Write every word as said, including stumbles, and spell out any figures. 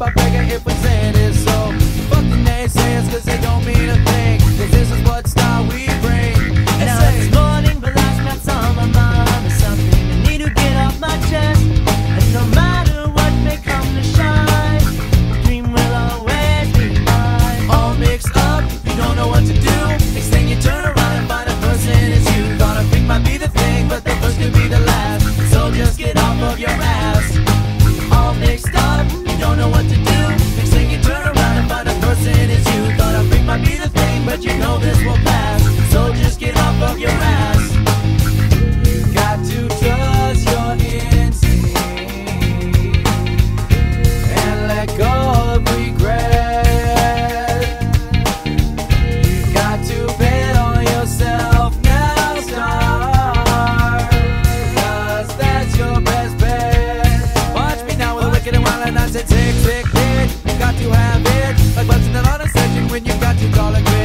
up a beggar if we say it is so. Fuck the naysayers, cause they don't mean a thing, cause this is what style we bring. And now it's morning, but last night's on my mind. There's something I need to get off my chest, and no matter what may come to shine, the dream will always be mine. All mixed up, you don't know what to do. Next thing you turn around and find a person it's you. Thought a freak might be the thing, but the first could be the last, so just get off of your ass. All mixed up, you don't know what to do. Next thing you turn around and find a person it's you. Thought a freak might be the thing, but you know this will pass, so just get off of your ass. Got to trust your instinct and let go of regret. You got to bet on yourself now, star, cause that's your best bet. And I said, tick, tick, tick, you got to have it. Like what's in the lot of session when you've got to call it good.